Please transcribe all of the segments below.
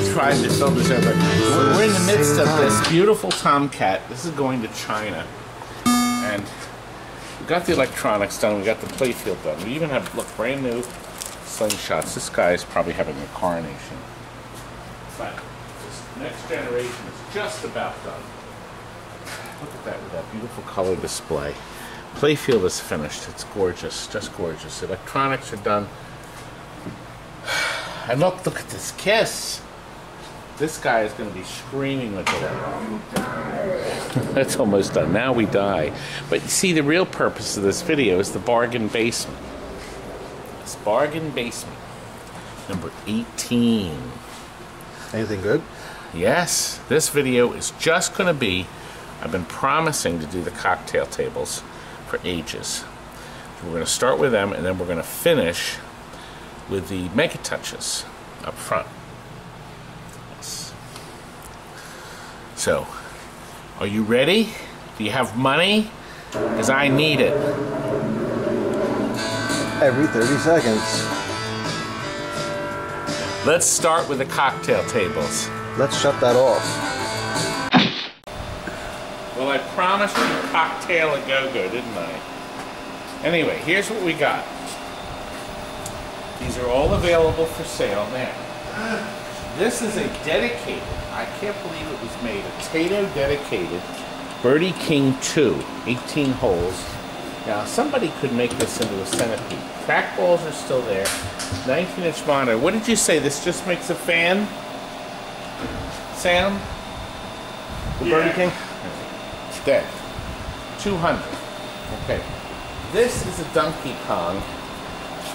tried to sell this over. We're in the midst of this beautiful Tomcat. This is going to China. And we got the electronics done. We got the playfield done. We even have, look, brand new slingshots. This guy is probably having a coronation. But this next generation is just about done. Look at that with that beautiful color display. Playfield is finished. It's gorgeous, just gorgeous. Electronics are done. And look at this kiss. This guy is going to be screaming with it. That's almost done. Now we die. But you see, the real purpose of this video is the bargain basement. It's bargain basement number 18. Anything good? Yes. This video is just going to be, I've been promising to do the cocktail tables for ages. We're going to start with them, and then we're going to finish with the MegaTouches up front. Yes. So, are you ready? Do you have money? Because I need it. Every 30 seconds. Let's start with the cocktail tables. Let's shut that off. Well, I promised you a cocktail a go-go, didn't I? Anyway, here's what we got. These are all available for sale now. This is a dedicated, I can't believe it was made, a Tato dedicated Birdie King 2, 18 holes. Now, somebody could make this into a centipede. Trackballs are still there. 19-inch monitor. What did you say? This just makes a fan sound? The Birdie King? It's dead. 200. Okay. This is a Donkey Kong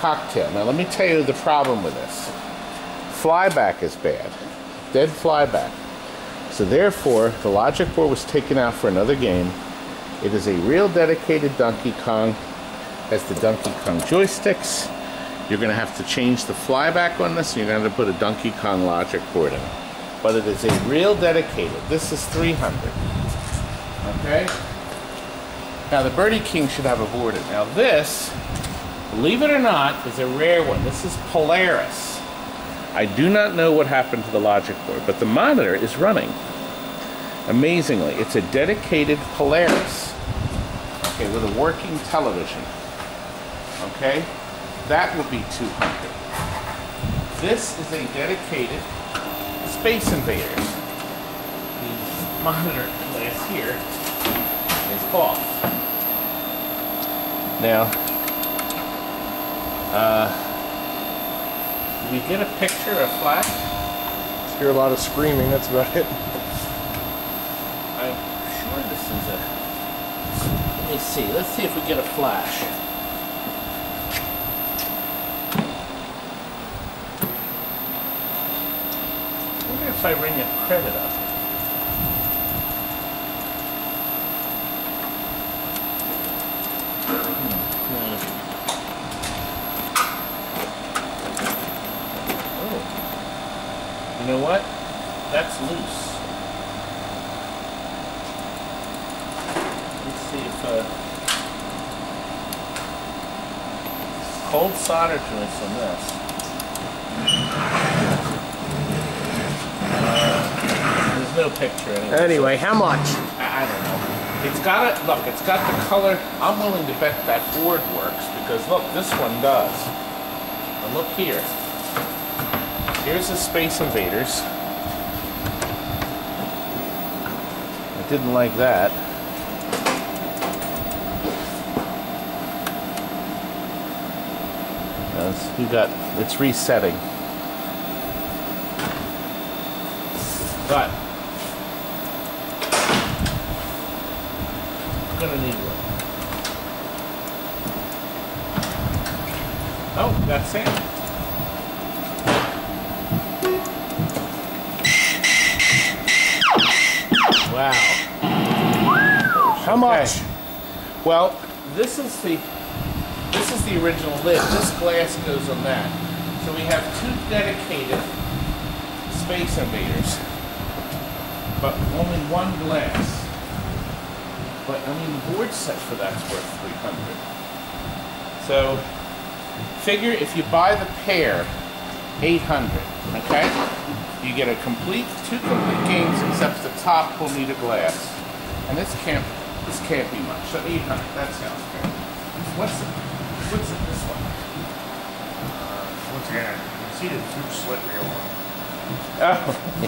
cocktail. Now, let me tell you the problem with this. Flyback is bad. Dead flyback. So, therefore, the logic board was taken out for another game. It is a real dedicated Donkey Kong. Has the Donkey Kong joysticks. You're going to have to change the flyback on this, and you're going to have to put a Donkey Kong logic board in it. But it is a real dedicated. This is 300. Okay? Now, the Birdie King should have a board in it. Now, this, believe it or not, is a rare one. This is Polaris. I do not know what happened to the logic board, but the monitor is running. Amazingly, it's a dedicated Polaris, okay, with a working television, okay? That would be 200. This is a dedicated Space Invaders. The monitor glass here is off. Now, did you get a picture or a flash? I hear a lot of screaming, that's about it. I'm sure this is a, let me see, let's see if we get a flash. I wonder if I ring a credit up. Oh. You know what? That's loose. Cold solder joints on this. There's no picture anyway. Anyway, how much? I don't know. It's got it. Look, it's got the color. I'm willing to bet that board works because look, this one does. And look here. Here's the Space Invaders. I didn't like that. We got, it's resetting. But I'm gonna need one. Oh, that's it. Wow. How much? Well, this is the original lid. This glass goes on that. So we have two dedicated Space Invaders, but only one glass. But I mean, the board set for that's worth 300. So figure if you buy the pair, 800. Okay. You get a complete, two complete games, except the top will need a glass. And this can't be much. So 800, that sounds good. What's in this one? Once again, you can see the huge slit real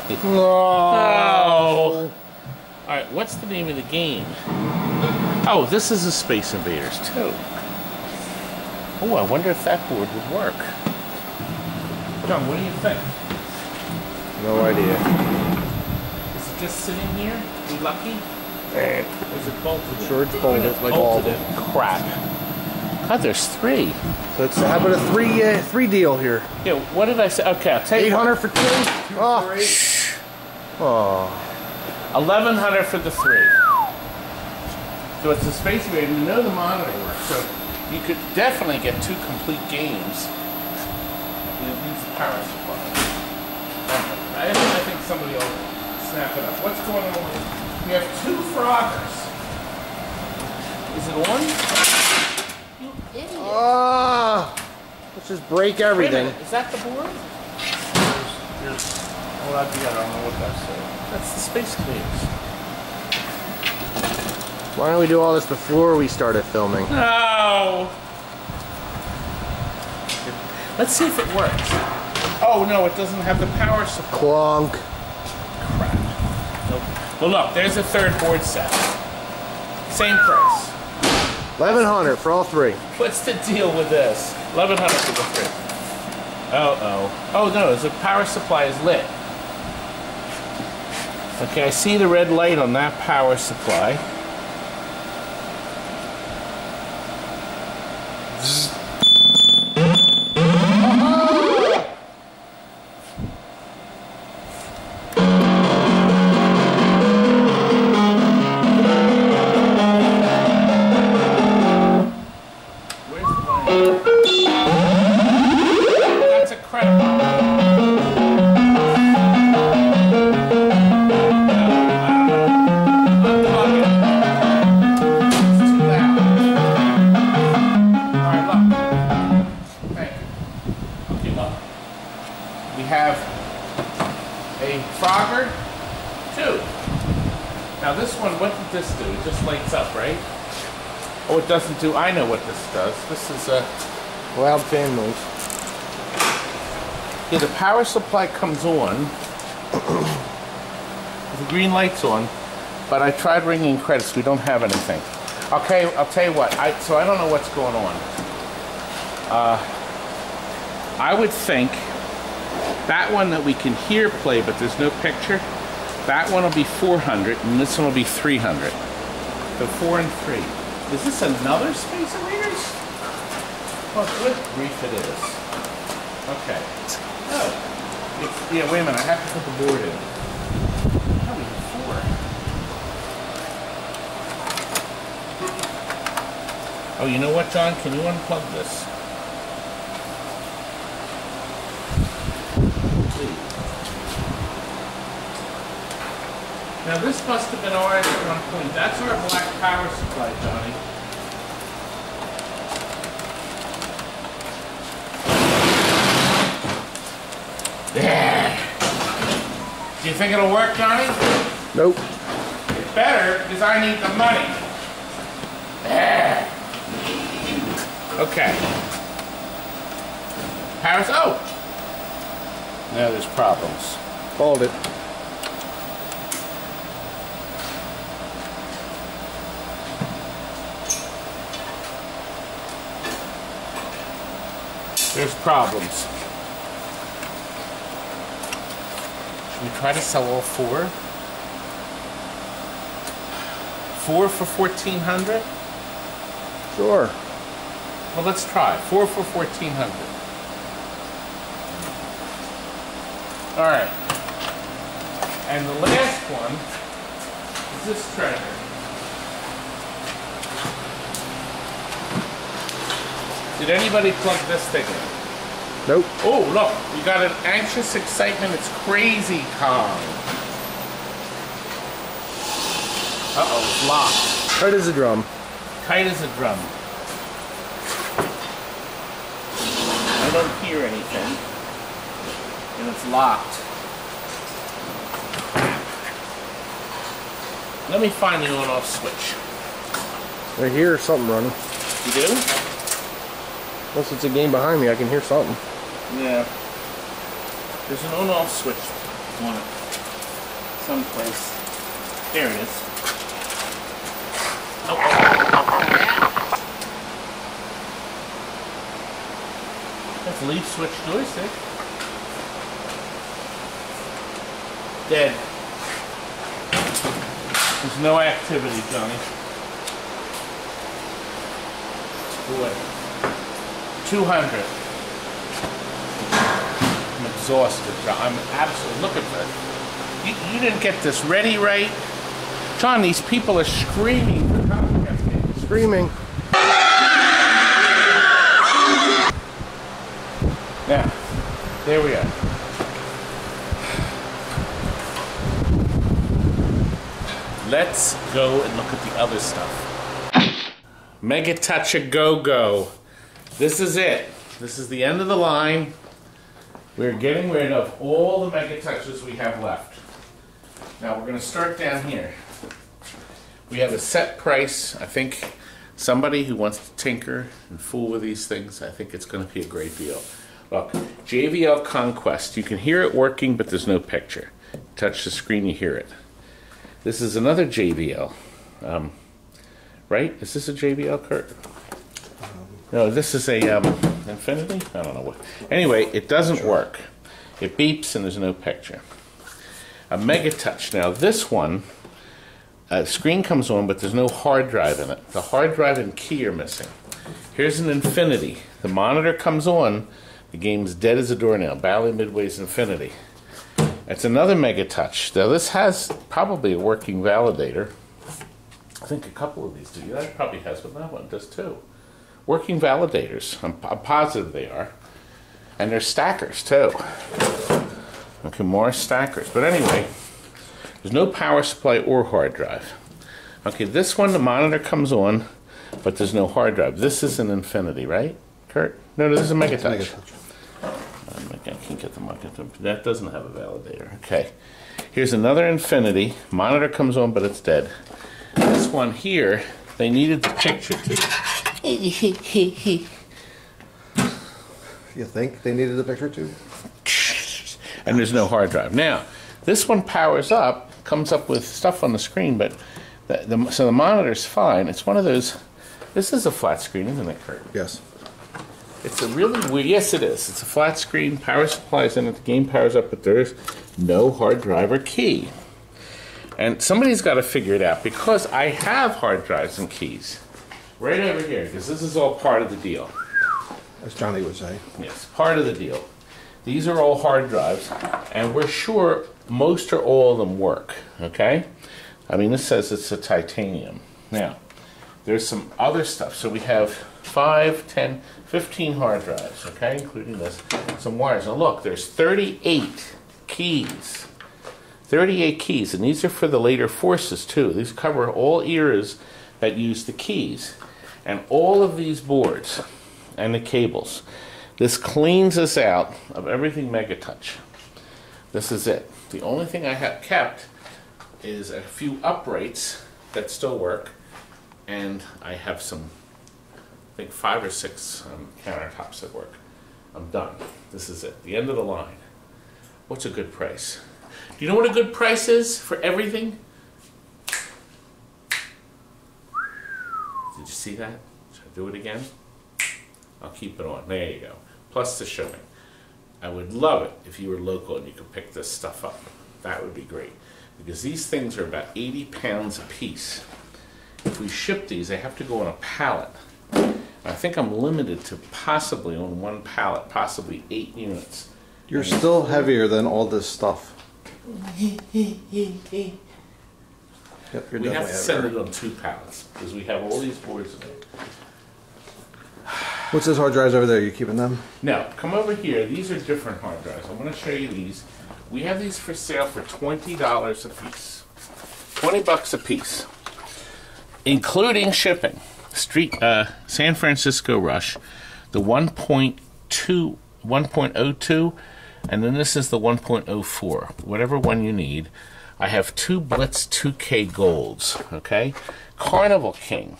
one. Oh. Oh. Alright, what's the name of the game? Oh, this is a Space Invaders 2. Oh, I wonder if that board would work. John, what do you think? No idea. Is it just sitting here? Are we lucky? Eh. Or is it bolted? I'm sure it's bolted. It's like bolted. Crap. God, there's three. So it's, how about a three deal here? Yeah, what did I say? Okay, I'll take 800 for two. Oh. Shh. Oh. 1100 for the three. So it's a Space Invader, and you know the monitor works. So you could definitely get two complete games with these power supplies. I think somebody will snap it up. What's going on? We have two Froggers. Is it one? You idiot. Let's just break everything. Is that the board? Well, I don't know what that's saying. That's the Space Invaders. Why don't we do all this before we started filming? No! Let's see if it works. Oh no, it doesn't have the power supply. Clonk. Crap. Nope. Well look, there's a third board set. Same price. 1100 for all three. What's the deal with this? 1100 for the three. Oh no, the power supply is lit. Okay, I see the red light on that power supply. Doesn't do. I know what this does. This is a loud fan noise. Yeah, the power supply comes on. The green light's on, but I tried ringing credits. We don't have anything. Okay, I'll tell you what. I don't know what's going on. I would think that one that we can hear play, but there's no picture. That one will be 400, and this one will be 300. So 4 and 3. Is this another Space Invaders? Oh, good grief it is. Okay. Oh. It's, yeah, wait a minute. I have to put the board in. How many? 4. Oh, you know what, John? Can you unplug this? Now this must have been ours at one point. That's our black power supply, Johnny. There. Do you think it'll work, Johnny? Nope. It better, because I need the money. There. Okay. Power's out. Now there's problems. Hold it. There's problems. Should we try to sell all 4? 4 for 1400? Sure. Well, let's try. 4 for 1400. All right. And the last one is this treasure. Did anybody plug this thing in? Nope. Oh, look. You got an anxious excitement. It's Crazy Kong. Uh-oh, it's locked. Tight as a drum. Tight as a drum. I don't hear anything. And it's locked. Let me find the on-off switch. I hear something running. You do? Unless it's a game behind me, I can hear something. Yeah. There's an on-off switch on it. Someplace. There it is. Oh, oh. That's leaf switch joystick. Dead. There's no activity, Johnny. Boy. 200. I'm exhausted, John. I'm absolutely... Look at that. You didn't get this ready right. John, these people are screaming. Screaming. Now, there we are. Let's go and look at the other stuff. MegaTouches Go-Go. This is it. This is the end of the line. We're getting rid of all the MegaTouches we have left. Now we're going to start down here. We have a set price. I think somebody who wants to tinker and fool with these things, I think it's going to be a great deal. Look, JVL Conquest. You can hear it working, but there's no picture. Touch the screen, you hear it. This is another JVL, right? Is this a JVL, Cart? No, this is a Infinity? I don't know what. Anyway, it doesn't work. It beeps and there's no picture. A MegaTouch. Now this one, screen comes on, but there's no hard drive in it. The hard drive and key are missing. Here's an Infinity. The monitor comes on. The game's dead as a doornail. Bally Midway's Infinity. It's another MegaTouch. Now this has probably a working validator. I think a couple of these do. That probably has, but that one does too. Working validators. I'm positive they are. And they're stackers too. Okay, more stackers. But anyway, there's no power supply or hard drive. Okay, this one, the monitor comes on, but there's no hard drive. This is an Infinity, right, Curt? No, this is a MegaTouch. I can't get the MegaTouch. That doesn't have a validator. Okay. Here's another Infinity. Monitor comes on, but it's dead. This one here, they needed the picture too. You think they needed the picture too? And there's no hard drive. Now, this one powers up, comes up with stuff on the screen, but so the monitor's fine. It's one of those. This is a flat screen, isn't it, Curt? Yes. It's a really weird, yes it is. It's a flat screen, power supplies in it, the game powers up, but there's no hard drive or key. And somebody's got to figure it out, because I have hard drives and keys. Right over here, because this is all part of the deal. As Johnny would say. Yes, part of the deal. These are all hard drives, and we're sure most or all of them work, okay? I mean, this says it's a titanium. Now, there's some other stuff, so we have 5, 10, 15 hard drives, okay, including this, some wires. Now look, there's 38 keys. 38 keys, and these are for the later forces too. These cover all eras that use the keys. And all of these boards and the cables. This cleans us out of everything MegaTouch. This is it. The only thing I have kept is a few uprights that still work, and I have some, I think 5 or 6 countertops that work. I'm done. This is it. The end of the line. What's a good price? Do you know what a good price is for everything? Did you see that? Should I do it again? I'll keep it on. There you go. Plus the shipping. I would love it if you were local and you could pick this stuff up. That would be great. Because these things are about 80 pounds a piece. If we ship these, they have to go on a pallet. I think I'm limited to possibly on one pallet, possibly 8 units. You're still heavier than all this stuff. Yep, you're we have to send it on 2 pallets because we have all these boards in it. What's this hard drives over there? Are you keeping them? No, come over here. These are different hard drives. I'm going to show you these. We have these for sale for $20 a piece. 20 bucks a piece, including shipping. San Francisco Rush, the 1.2, 1.02, and then this is the 1.04, whatever one you need. I have two Blitz 2K Golds, okay? Carnival King.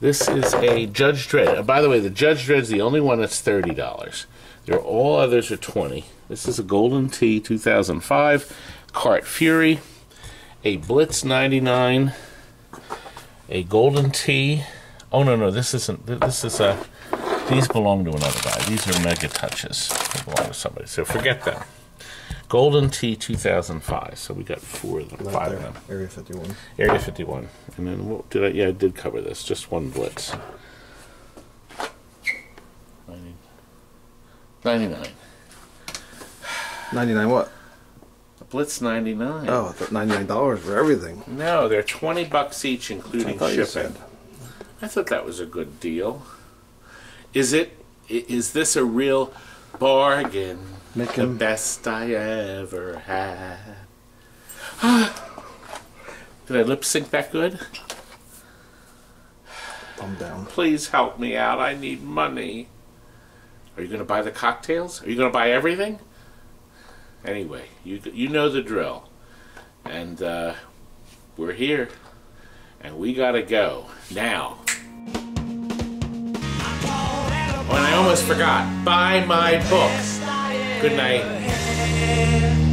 This is a Judge Dredd. By the way, the Judge Dredd's the only one that's $30. All others are $20. This is a Golden Tee 2005, Cart Fury, a Blitz 99, a Golden Tee. Oh, no, no, this isn't. This is a... These belong to another guy. These are MegaTouches. They belong to somebody, so forget them. Golden Tee 2005. So we got four of them, five of them. Area 51. Area 51. And then what did I... Yeah, I did cover this. Just one Blitz. 99. 99 what? A Blitz 99. Oh, $99 for everything. No, they're $20 each, including shipping. I thought that was a good deal. Is it? Is this a real bargain? Make the best I ever had. Did I lip sync that good? I'm down. Please help me out. I need money. Are you going to buy the cocktails? Are you going to buy everything? Anyway, you know the drill. And we're here. And we got to go. Now. Oh, and I almost forgot. Buy my book. Good night.